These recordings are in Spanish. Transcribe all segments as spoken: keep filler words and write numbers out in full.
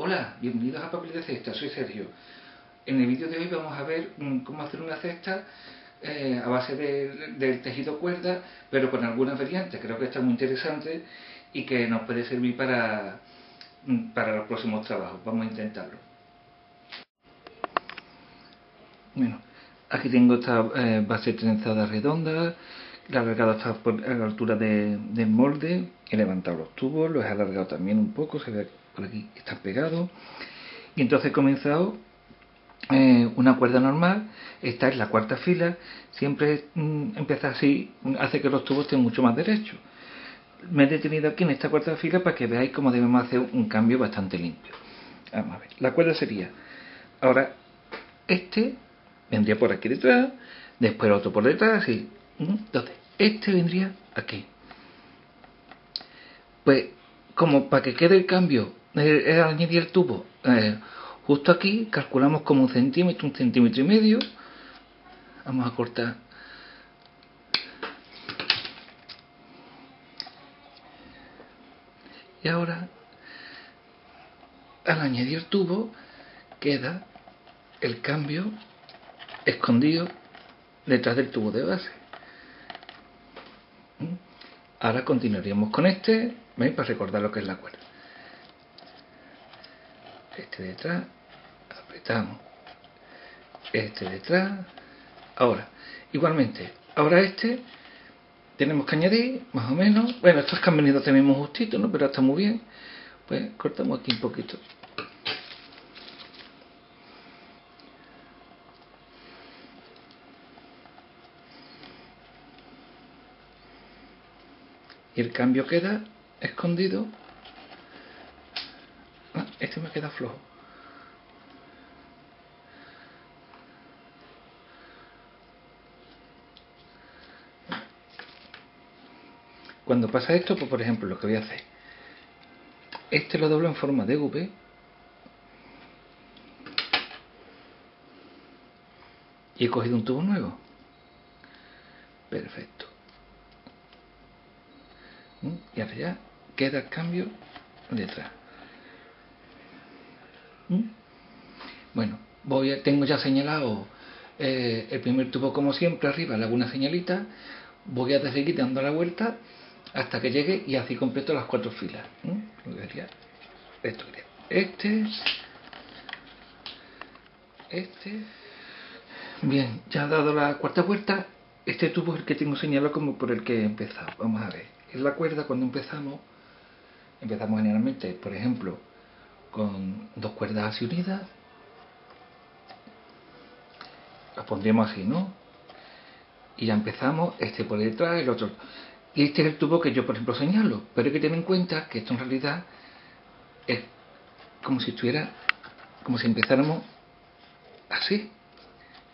Hola, bienvenidos a Papel de Cesta, soy Sergio. En el vídeo de hoy vamos a ver cómo hacer una cesta eh, a base del de tejido cuerda, pero con algunas variantes. Creo que está muy interesante y que nos puede servir para, para los próximos trabajos. Vamos a intentarlo. Bueno, aquí tengo esta eh, base trenzada redonda. La he alargado hasta por, a la altura de, del molde, he levantado los tubos, los he alargado también un poco, se ve por aquí que están pegados. Y entonces he comenzado eh, una cuerda normal, esta es la cuarta fila, siempre mm, empieza así, hace que los tubos estén mucho más derechos. Me he detenido aquí en esta cuarta fila para que veáis cómo debemos hacer un cambio bastante limpio. Vamos a ver, la cuerda sería, ahora este vendría por aquí detrás, después el otro por detrás, así. Entonces, este vendría aquí. Pues, como para que quede el cambio, el añadir el tubo eh, justo aquí, calculamos como un centímetro, un centímetro y medio. Vamos a cortar. Y ahora, al añadir el tubo, queda el cambio escondido detrás del tubo de base. Ahora continuaríamos con este, ¿veis? Para recordar lo que es la cuerda. Este detrás, apretamos. Este detrás. Ahora, igualmente, ahora este tenemos que añadir, más o menos. Bueno, estos que han venido tenemos justito, ¿no? Pero está muy bien. Pues cortamos aquí un poquito. Y el cambio queda escondido. Ah, este me queda flojo. Cuando pasa esto, pues por ejemplo, lo que voy a hacer, este lo doblo en forma de V y he cogido un tubo nuevo. Perfecto. Y ahora ya queda el cambio detrás. ¿Mm? Bueno, voy a, tengo ya señalado eh, el primer tubo como siempre, arriba le hago una señalita, voy a seguir dando la vuelta hasta que llegue y así completo las cuatro filas. ¿Mm? Lo que sería, esto sería este, este. Bien, ya he dado la cuarta vuelta, este tubo es el que tengo señalado como por el que he empezado. Vamos a ver. En la cuerda cuando empezamos, empezamos generalmente, por ejemplo, con dos cuerdas así unidas, las pondríamos así, ¿no? Y ya empezamos, este por detrás, el otro. Y este es el tubo que yo, por ejemplo, señalo, pero hay que tener en cuenta que esto en realidad es como si estuviera, como si empezáramos así.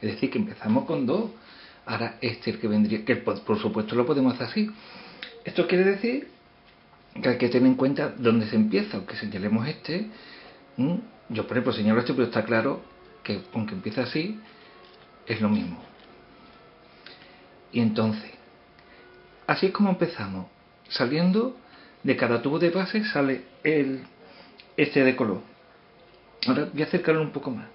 Es decir, que empezamos con dos, ahora este es el que vendría, que por supuesto lo podemos hacer así. Esto quiere decir que hay que tener en cuenta dónde se empieza, aunque señalemos este. Yo, por ejemplo, señalo este, pero está claro que aunque empieza así, es lo mismo. Y entonces, así es como empezamos. Saliendo de cada tubo de base sale el este de color. Ahora voy a acercarlo un poco más.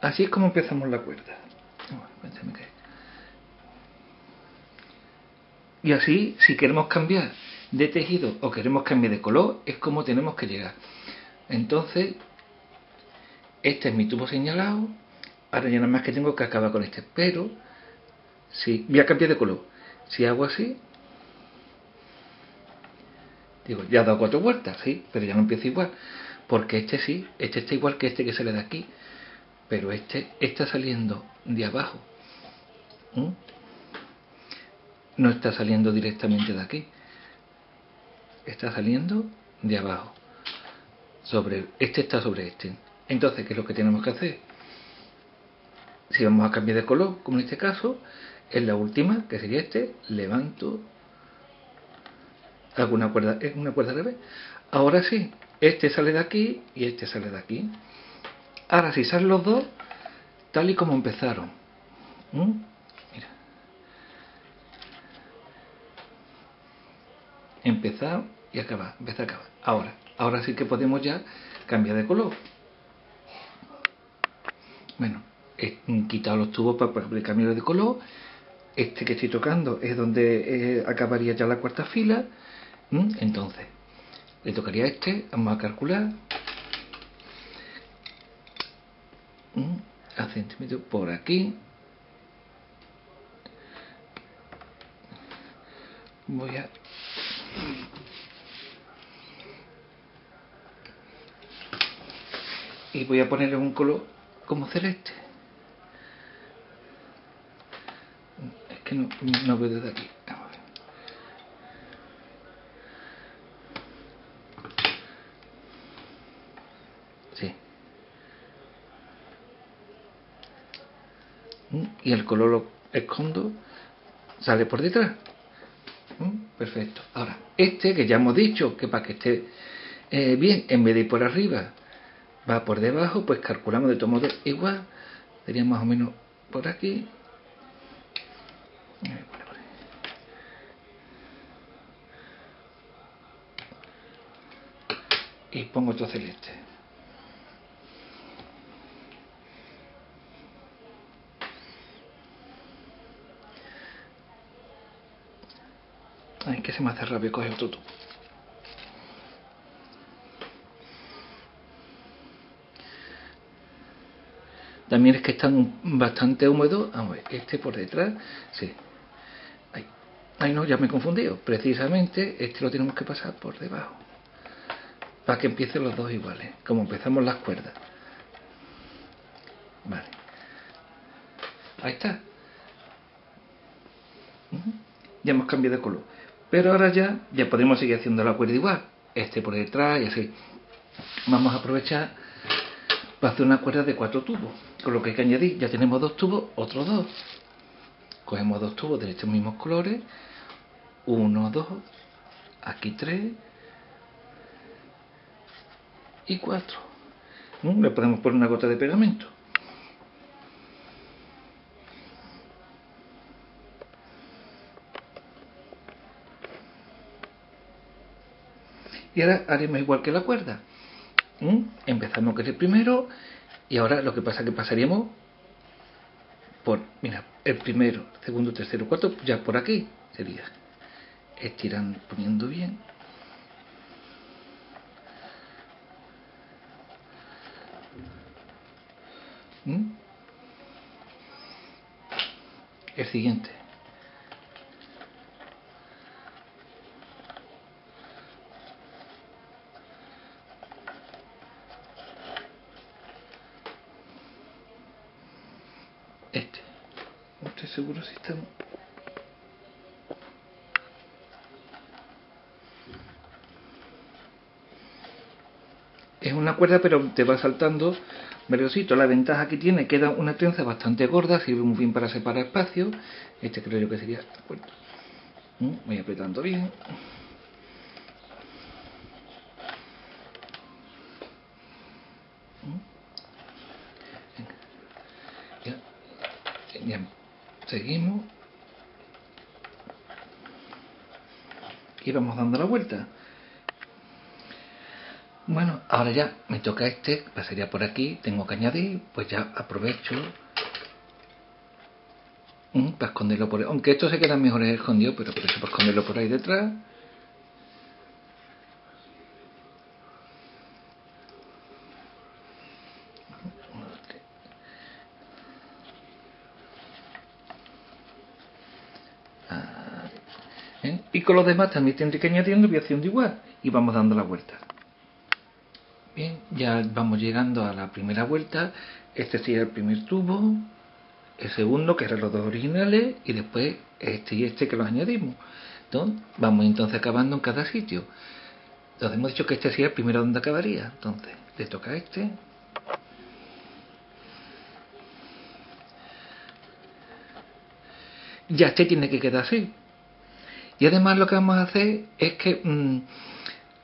Así es como empezamos la cuerda. Y así, si queremos cambiar de tejido o queremos cambiar de color, es como tenemos que llegar. Entonces, este es mi tubo señalado. Ahora ya nada más que tengo que acabar con este. Pero, si voy a cambiar de color, si hago así, digo, ya he dado cuatro vueltas, sí, pero ya no empieza igual. Porque este sí, este está igual que este que sale de aquí. Pero este está saliendo de abajo. ¿Mm? No está saliendo directamente de aquí. Está saliendo de abajo. Sobre, este está sobre este. Entonces, ¿qué es lo que tenemos que hacer? Si vamos a cambiar de color, como en este caso, en la última, que sería este, levanto, hago una cuerda, es una cuerda al revés. Ahora sí, este sale de aquí y este sale de aquí. Ahora si salen los dos, tal y como empezaron. ¿Mm? Mira. empezar y acabar, empezar y acabar. Ahora, ahora sí que podemos ya cambiar de color. Bueno, he quitado los tubos para poder cambiar de color. Este que estoy tocando es donde eh, acabaría ya la cuarta fila. ¿Mm? Entonces, le tocaría a este, vamos a calcular. ¿Mm? A centímetro por aquí. Voy a... Y voy a ponerle un color como celeste. Es que no, no veo desde aquí. Vamos a ver. Sí. Y el color lo escondo, sale por detrás. Perfecto. Ahora, este que ya hemos dicho que para que esté eh, bien, en vez de ir por arriba, va por debajo, pues calculamos de todo modo igual. Sería más o menos por aquí. Y pongo otro celeste. Ay, que se me hace rápido coger otro tubo. También es que están bastante húmedos. Vamos a ver, este por detrás, sí. Ay, ay, no, ya me he confundido. Precisamente este lo tenemos que pasar por debajo. Para que empiecen los dos iguales, como empezamos las cuerdas. Vale. Ahí está. Ya hemos cambiado de color. Pero ahora ya, ya podemos seguir haciendo la cuerda igual. Este por detrás y así. Vamos a aprovechar para hacer una cuerda de cuatro tubos. Con lo que hay que añadir, ya tenemos dos tubos, otros dos. Cogemos dos tubos de estos mismos colores. Uno, dos. Aquí tres. Y cuatro. Le podemos poner una gota de pegamento. Y ahora haremos igual que la cuerda. ¿Mm? Empezamos con el primero. Y ahora lo que pasa es que pasaríamos por, mira, el primero, segundo, tercero, cuarto, ya por aquí sería. Estirando, poniendo bien. ¿Mm? El siguiente. Este. No estoy seguro si estamos. Es una cuerda, pero te va saltando velocito. La ventaja que tiene, queda una trenza bastante gorda, sirve muy bien para separar espacio. Este creo yo que sería esta cuerda. Voy apretando bien. Bien, seguimos y vamos dando la vuelta. Bueno, ahora ya me toca este, pasaría por aquí, tengo que añadir, pues ya aprovecho um, para esconderlo por ahí, aunque esto se queda mejor escondido, pero por eso para esconderlo por ahí detrás. Y con los demás también tendré que añadiendo y haciendo igual. Y vamos dando la vuelta. Bien, ya vamos llegando a la primera vuelta. Este sería el primer tubo. El segundo, que eran los dos originales. Y después este y este que los añadimos. Entonces, vamos entonces acabando en cada sitio. Entonces hemos dicho que este sería el primero donde acabaría. Entonces, le toca a este. Ya este tiene que quedar así. Y además lo que vamos a hacer es que mmm,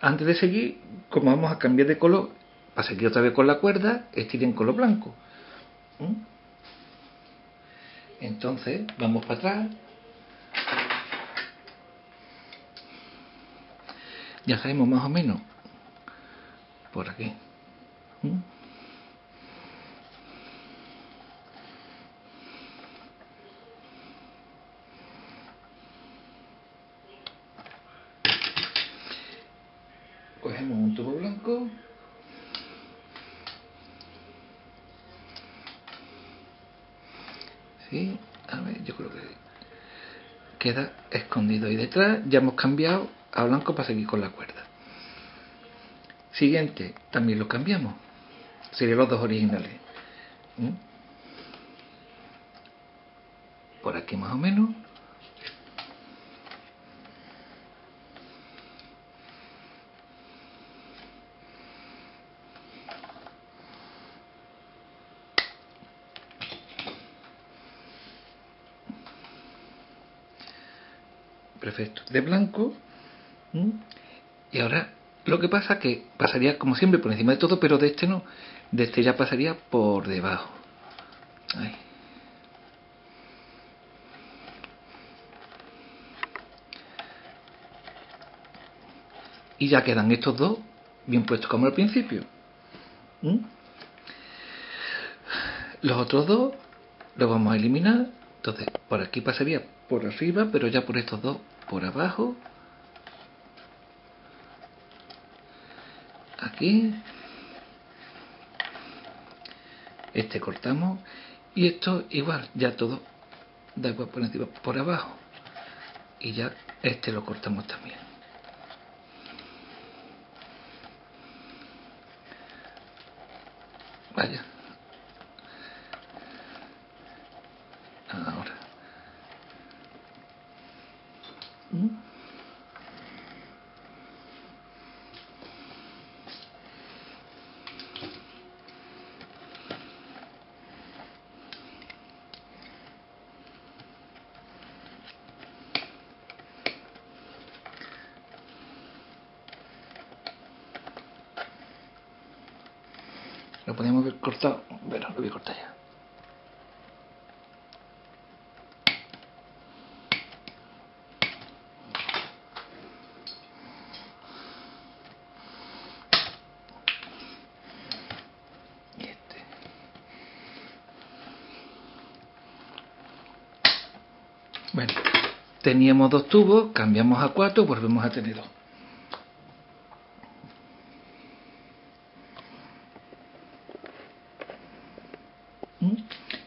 antes de seguir, como vamos a cambiar de color, para seguir otra vez con la cuerda, estiré en color blanco. ¿Mm? Entonces, vamos para atrás. ya sabemos más o menos por aquí. ¿Mm? Cogemos un tubo blanco. Sí, a ver, yo creo que queda escondido ahí detrás. Ya hemos cambiado a blanco para seguir con la cuerda. Siguiente, también lo cambiamos. Serían los dos originales. ¿Mm? Por aquí más o menos. Perfecto, de blanco. ¿Mm? Y ahora lo que pasa es que pasaría como siempre por encima de todo, pero de este no, de este ya pasaría por debajo. Ahí. Y ya quedan estos dos bien puestos como al principio. ¿Mm? Los otros dos los vamos a eliminar. Entonces por aquí pasaría por arriba, pero ya por estos dos por abajo, aquí, este cortamos, y esto igual, ya todo da igual por encima, por abajo, y ya este lo cortamos también. Vaya. Ahora. Lo podíamos haber cortado, pero lo voy a cortar ya. Bueno, teníamos dos tubos, cambiamos a cuatro, volvemos a tener dos.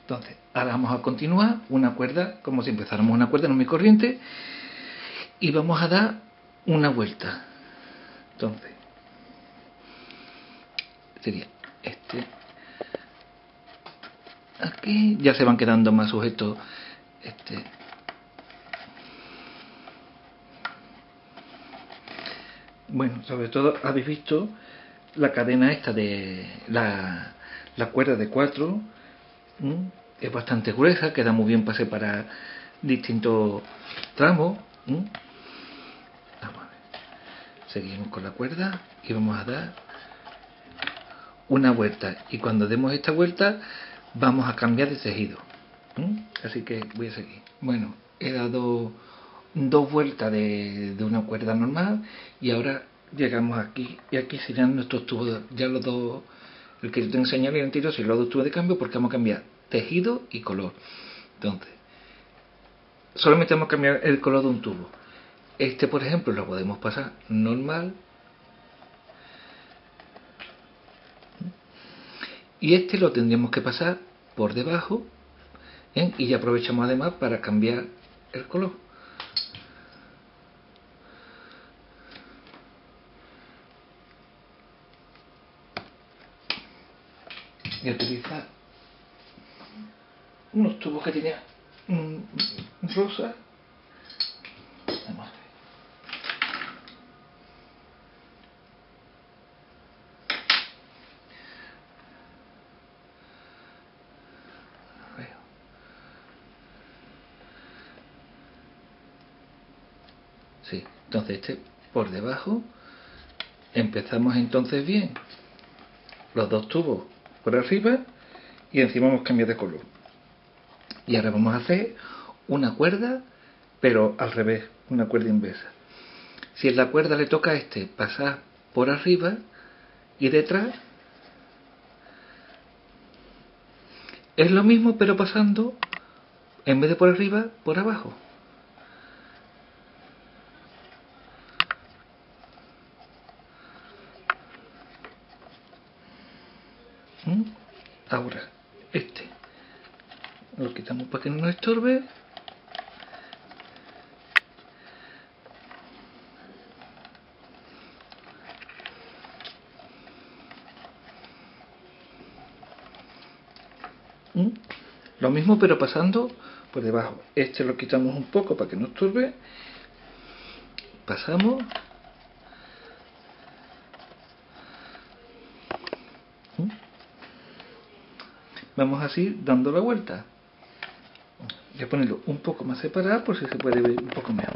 Entonces, ahora vamos a continuar una cuerda, como si empezáramos una cuerda normal y corriente, y vamos a dar una vuelta. Entonces, sería este. Aquí ya se van quedando más sujetos este. Bueno, sobre todo habéis visto la cadena esta de la, la cuerda de cuatro, ¿sí? Es bastante gruesa, queda muy bien para separar distintos tramos, ¿sí? Vamos a ver. Seguimos con la cuerda y vamos a dar una vuelta, y cuando demos esta vuelta vamos a cambiar de tejido, ¿sí? Así que voy a seguir. Bueno, he dado dos vueltas de, de una cuerda normal, y ahora llegamos aquí, y aquí serían nuestros tubos, ya los dos, el que te enseñé en el anterior serían los dos tubos de cambio, porque vamos a cambiar tejido y color. Entonces solamente vamos a cambiar el color de un tubo. Este por ejemplo lo podemos pasar normal, y este lo tendríamos que pasar por debajo, ¿bien? Y ya aprovechamos además para cambiar el color. Y utilizar unos tubos que tenía mmm, rosa. Vamos a ver. Sí, entonces este por debajo. Empezamos entonces bien los dos tubos por arriba, y encima vamos a cambiar de color. Y ahora vamos a hacer una cuerda, pero al revés, una cuerda inversa. Si en la cuerda le toca a este, pasás por arriba y detrás. Es lo mismo, pero pasando, en vez de por arriba, por abajo. ¿Mm? Ahora, este. Lo quitamos para que no nos estorbe. ¿Mm? Lo mismo pero pasando por debajo. Este lo quitamos un poco para que no estorbe. Pasamos. ¿Mm? Vamos así dando la vuelta. Voy a ponerlo un poco más separado por si se puede ver un poco mejor.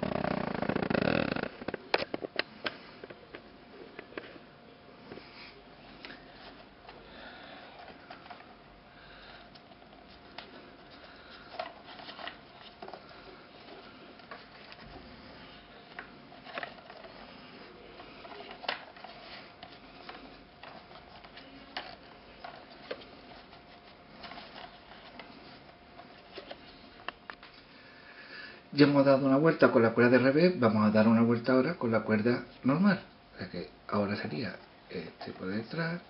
Ya hemos dado una vuelta con la cuerda de revés, vamos a dar una vuelta ahora con la cuerda normal. O sea que ahora sería este por detrás.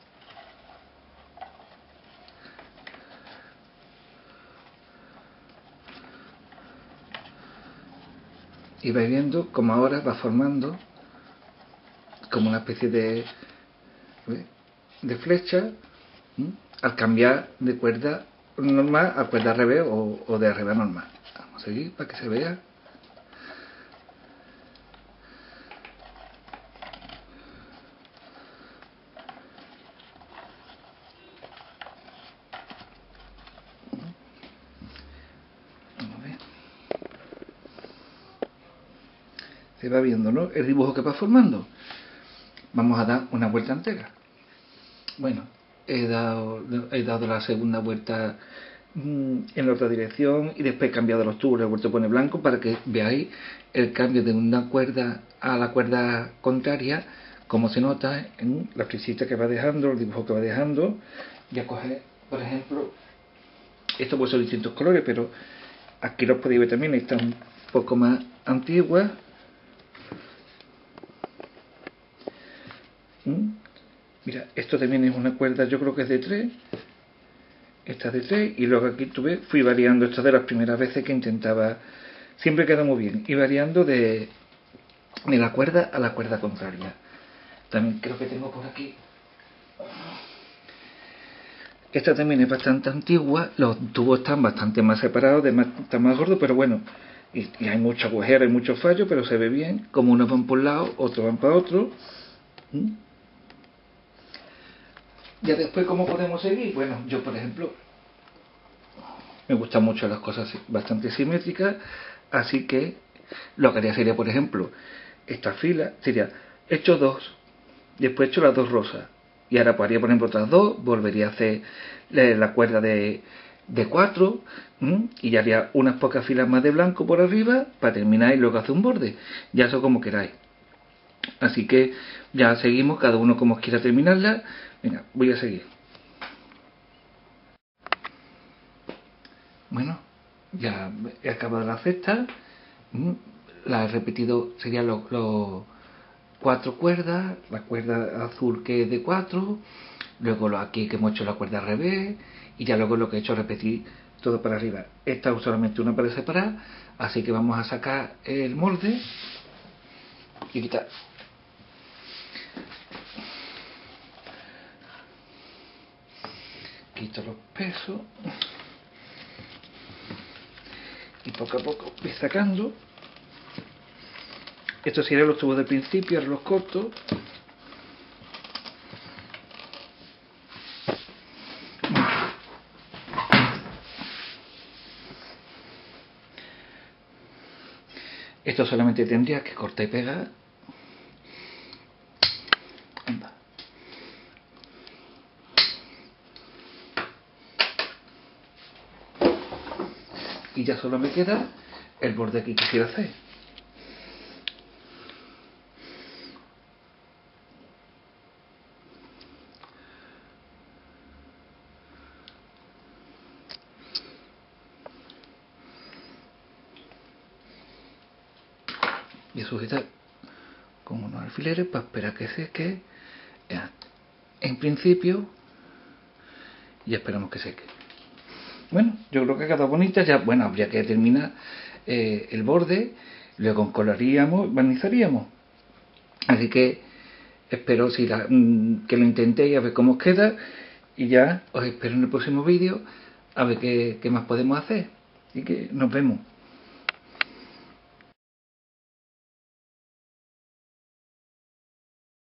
Y vais viendo como ahora va formando como una especie de, de flecha, ¿sí? Al cambiar de cuerda normal a cuerda revés o, o de revés normal. Vamos a seguir para que se vea. Vamos a ver. Se va viendo, ¿no?, el dibujo que va formando. Vamos a dar una vuelta entera. Bueno, he dado, he dado la segunda vuelta en la otra dirección y después he cambiado los tubos, he vuelto a poner blanco para que veáis el cambio de una cuerda a la cuerda contraria, como se nota en la frisita que va dejando, el dibujo que va dejando. Ya coger, por ejemplo, esto puede ser distintos colores, pero aquí los podéis ver también, están un poco más antiguas. ¿Mm? Mira, esto también es una cuerda, yo creo que es de tres. Esta de tres, y luego aquí tuve, fui variando. Esta de las primeras veces que intentaba, siempre quedó muy bien, y variando de, de la cuerda a la cuerda contraria. También creo que tengo por aquí, esta también es bastante antigua, los tubos están bastante más separados, de más, están más gordos, pero bueno, y, y hay muchos agujeros, hay muchos fallos, pero se ve bien, como unos van por un lado, otros van para otro. ¿Mm? Ya después, ¿cómo podemos seguir? Bueno, yo por ejemplo, me gustan mucho las cosas bastante simétricas, así que lo que haría sería, por ejemplo, esta fila, sería, he hecho dos, después he hecho las dos rosas, y ahora pues haría, por ejemplo, otras dos, volvería a hacer la cuerda de, de cuatro, ¿m? Y ya haría unas pocas filas más de blanco por arriba, para terminar y luego hacer un borde, ya eso como queráis. Así que ya seguimos, cada uno como quiera terminarla. Venga, voy a seguir. Bueno, ya he acabado la cesta. La he repetido, serían los, los cuatro cuerdas. La cuerda azul que es de cuatro. Luego lo aquí que hemos hecho la cuerda al revés. Y ya luego lo que he hecho es repetir todo para arriba. Esta es solamente una para separar. Así que vamos a sacar el molde. Y quitar. Quito los pesos. Y poco a poco voy sacando. Estos serían los tubos del principio, ahora los corto. Esto solamente tendría que cortar y pegar. Y ya solo me queda el borde que quisiera hacer. y sujetar con unos alfileres para esperar que seque. En principio ya esperamos que seque. Bueno, yo creo que ha quedado bonita. Ya, bueno, habría que terminar eh, el borde, luego coloraríamos, barnizaríamos. Así que espero si la, que lo intentéis a ver cómo os queda, y ya os espero en el próximo vídeo a ver qué, qué más podemos hacer. Así que nos vemos.